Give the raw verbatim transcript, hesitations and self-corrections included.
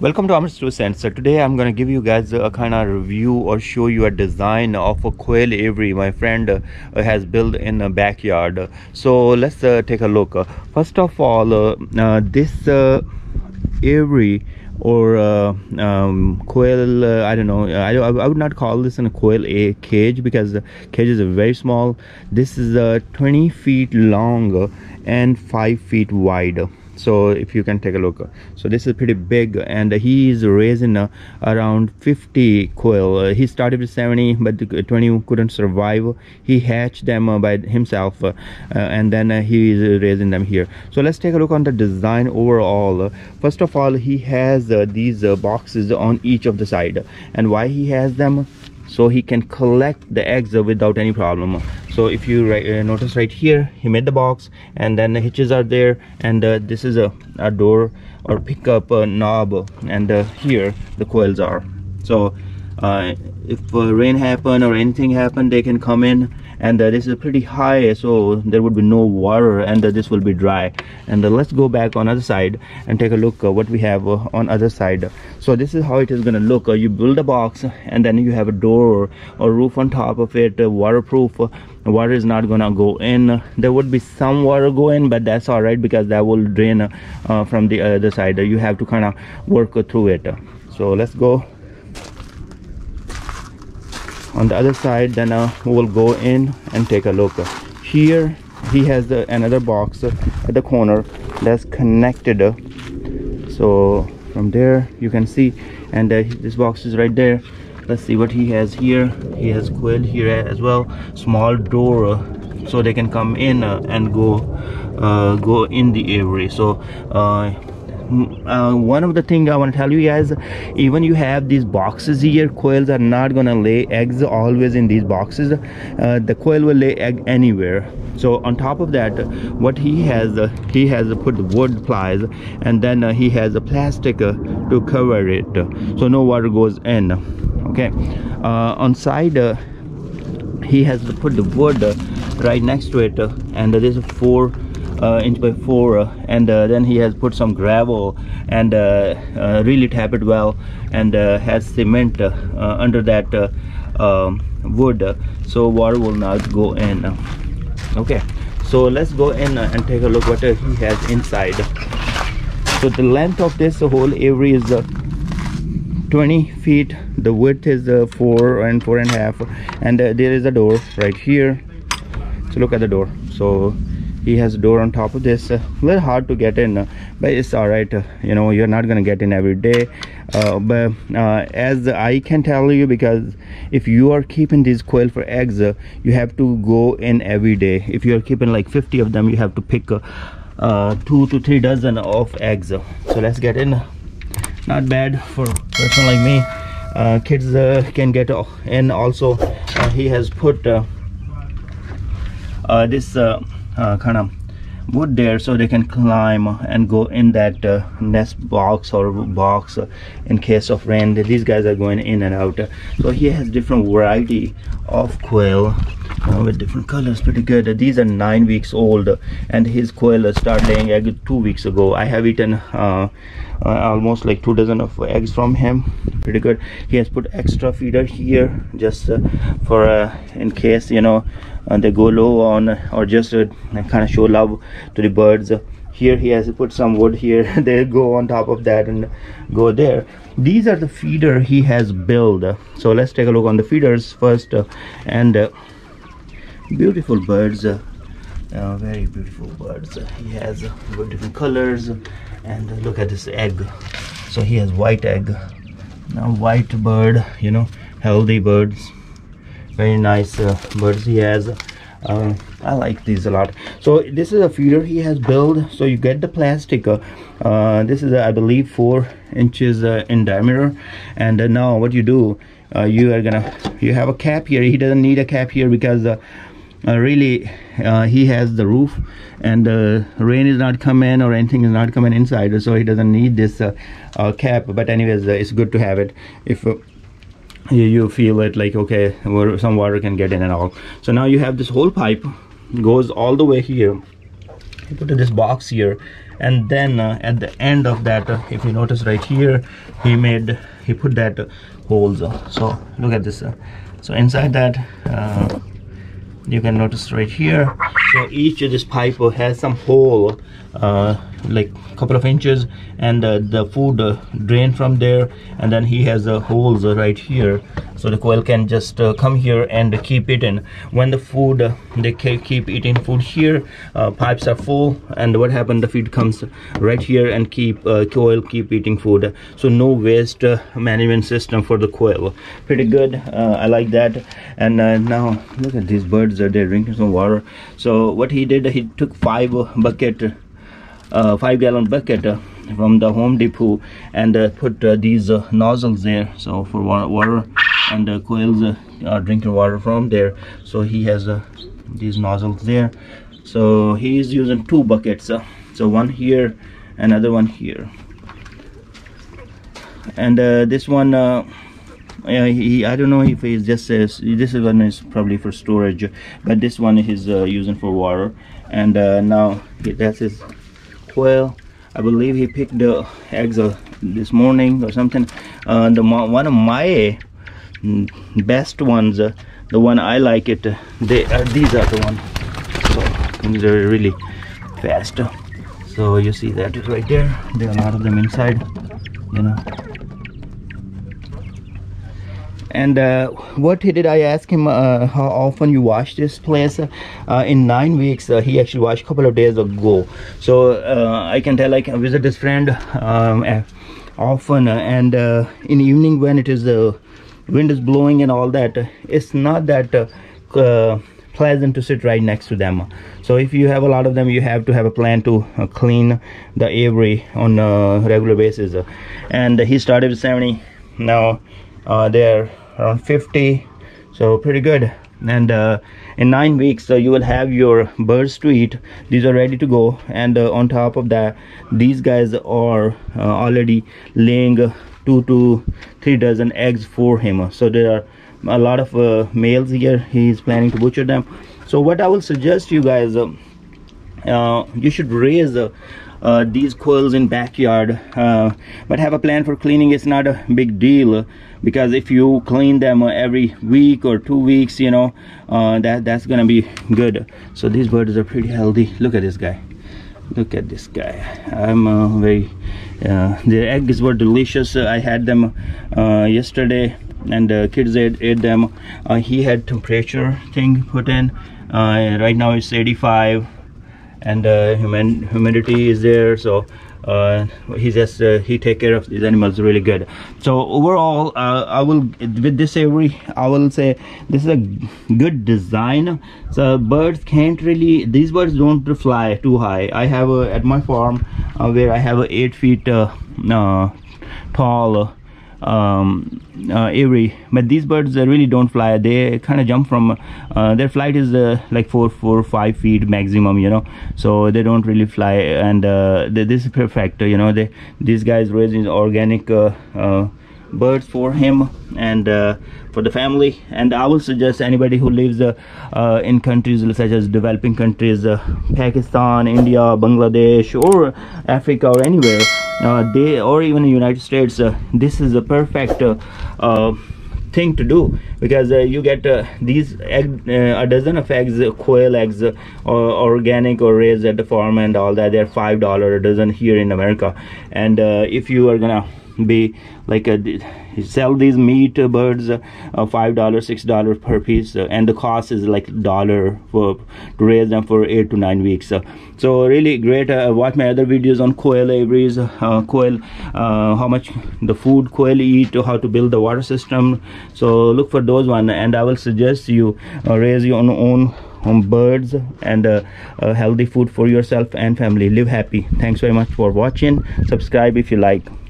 Welcome to Amrst two Sense. Today I'm gonna give you guys a kind of review or show you a design of a quail aviary my friend uh, has built in a backyard. So let's uh, take a look. First of all, uh, uh, this uh, aviary or uh, um, quail, uh, I don't know, I, I would not call this a quail a cage because the cages are very small. This is uh, twenty feet long and five feet wide. So if you can take a look, so this is pretty big, and he is raising uh, around fifty quail. Uh, he started with seventy, but twenty couldn't survive. He hatched them uh, by himself, uh, uh, and then uh, he is raising them here. So let's take a look on the design overall. First of all, he has uh, these uh, boxes on each of the side, and why he has them? So he can collect the eggs without any problem. So if you right, uh, notice right here, he made the box, and then the hitches are there, and uh, this is a, a door or pickup uh, knob, and uh, here the coils are. So uh, if uh, rain happen or anything happen, they can come in, and uh, this is pretty high, so there would be no water, and uh, this will be dry. And uh, let's go back on other side and take a look uh, what we have uh, on other side. So this is how it is gonna look. Uh, you build a box, and then you have a door or roof on top of it, uh, waterproof. Uh, water is not gonna go in. Uh, there would be some water going, but that's all right, because that will drain uh, uh, from the other side. Uh, you have to kind of work uh, through it. So let's go on the other side, then uh, we'll go in and take a look. Here he has the, another box uh, at the corner that's connected, uh, so from there you can see, and uh, this box is right there. Let's see what he has here. He has quail here as well, small door, uh, so they can come in uh, and go uh, go in the aviary. So uh, Uh, one of the thing I want to tell you guys, even you have these boxes here, quails are not gonna lay eggs always in these boxes. Uh, the quail will lay egg anywhere. So on top of that, what he has, uh, he has put wood plies, and then uh, he has a plastic uh, to cover it, so no water goes in. Okay, uh, on side uh, he has put the wood uh, right next to it, uh, and there's four Uh, inch by four, uh, and uh, then he has put some gravel, and uh, uh, really tap it well, and uh, has cement uh, uh, under that uh, um, wood, uh, so water will not go in. Okay, so let's go in uh, and take a look what uh, he has inside. So the length of this whole aviary is uh, twenty feet, the width is uh, four and four and a half, and uh, there is a door right here. So look at the door. So he has a door on top of this, a uh, little hard to get in, uh, but it's all right. Uh, you know, you're not gonna get in every day, uh, but uh, as I can tell you, because if you are keeping these quail for eggs, uh, you have to go in every day. If you're keeping like fifty of them, you have to pick uh, uh, two to three dozen of eggs. So let's get in. Not bad for a person like me. Uh, kids uh, can get in also. Uh, he has put uh, uh, this uh, Uh, kind of wood there, so they can climb and go in that uh, nest box or box uh, in case of rain. These guys are going in and out. So he has different variety of quail uh, with different colors. Pretty good. Uh, these are nine weeks old, and his quail uh, started laying eggs two weeks ago. I have eaten uh, uh, almost like two dozen of eggs from him. Pretty good. He has put extra feeder here just uh, for uh, in case, you know, and they go low on, or just uh, kind of show love to the birds. Here he has put some wood here. They go on top of that and go there. These are the feeder he has built. So let's take a look on the feeders first, uh, and uh, beautiful birds, uh, uh, very beautiful birds. He has uh, different colors, and uh, look at this egg. So he has white egg, now white bird, you know, healthy birds. Very nice uh, birds he has. Uh, I like these a lot. So this is a feeder he has built. So you get the plastic. Uh, uh, this is, uh, I believe, four inches uh, in diameter. And uh, now what you do, uh, you are gonna, you have a cap here. He doesn't need a cap here because uh, uh, really uh, he has the roof, and uh, rain is not coming or anything is not coming inside. So he doesn't need this uh, uh, cap. But anyways, uh, it's good to have it if. Uh, you feel it like, okay, some water can get in and all. So now you have this whole pipe, goes all the way here, you put this box here, and then uh, at the end of that, uh, if you notice right here, he made he put that uh, holes. So look at this. Uh, so inside that, uh, you can notice right here. So each of this pipe has some hole, uh, like a couple of inches, and uh, the food uh, drain from there, and then he has uh, holes right here, so the coil can just uh, come here and keep it in. When the food uh, they keep eating food here, uh, pipes are full, and what happened, the feed comes right here and keep uh, coil keep eating food. So no waste uh, management system for the coil. Pretty good. uh, I like that. And uh, now look at these birds, uh, they're drinking some water. So what he did, he took five bucket uh, five gallon bucket uh, from the Home Depot and uh, put uh, these uh, nozzles there, so for water, and the uh, coils uh, are drinking water from there. So he has uh, these nozzles there. So he is using two buckets, uh, so one here, another one here, and uh, this one, uh, Uh, he, I don't know if he's just uh, this one is probably for storage, but this one he's uh, using for water. And uh, now that's his coil. I believe he picked the eggs uh, this morning or something. Uh, the one of my best ones, uh, the one I like it. They are, these are the one. So these are really fast. So you see that is right there. There are a lot of them inside, you know. And uh, what he did, I asked him uh, how often you wash this place. Uh, in nine weeks, uh, he actually washed a couple of days ago. So uh, I can tell I can visit this friend um, often, and uh, in the evening when it is the uh, wind is blowing and all that, it's not that uh, uh, pleasant to sit right next to them. So if you have a lot of them, you have to have a plan to uh, clean the aviary on a regular basis. And he started with seventy. Now uh they're around fifty, so pretty good. And uh in nine weeks, uh, you will have your birds to eat. These are ready to go. And uh, on top of that, these guys are uh, already laying uh, two to three dozen eggs for him. So there are a lot of uh, males here. He is planning to butcher them. So what I will suggest you guys, uh, uh you should raise uh, Uh, these coils in backyard, uh, but have a plan for cleaning. It's not a big deal, because if you clean them every week or two weeks, you know, uh, that that's gonna be good. So these birds are pretty healthy. Look at this guy, look at this guy. I'm uh, very uh, their eggs were delicious. I had them uh, yesterday, and the uh, kids ate, ate them. Uh, he had temperature thing put in. Uh, right now it's eighty-five, and uh, human humidity is there. So uh, he just uh, he take care of these animals really good. So overall, uh, I will, with this aviary, I will say this is a good design. So birds can't really, these birds don't fly too high. I have a, at my farm uh, where I have a eight feet uh, uh, tall uh, um uh, aviary, but these birds uh, really don't fly. They kind of jump from uh, their flight is uh, like four four five feet maximum, you know. So they don't really fly, and uh, they, this is perfect, you know. They, these guys raising organic uh, uh, birds for him and uh, for the family. And I will suggest anybody who lives uh, uh, in countries such as developing countries, uh, Pakistan, India, Bangladesh, or Africa, or anywhere, uh, they, or even the United States, uh, this is a perfect uh, uh, thing to do, because uh, you get uh, these egg, uh, a dozen of eggs, uh, quail eggs, uh, or organic or raised at the farm and all that. They're five dollar a dozen here in America. And uh, if you are gonna be like a, sell these meat birds uh, five dollars six dollars per piece, uh, and the cost is like dollar for to raise them for eight to nine weeks. Uh, so really great. Uh, watch my other videos on coil aviaries, uh, coil, uh, how much the food coil eat, how to build the water system. So look for those one, and I will suggest you uh, raise your own, own home birds, and uh, uh, healthy food for yourself and family. Live happy. Thanks very much for watching. Subscribe if you like.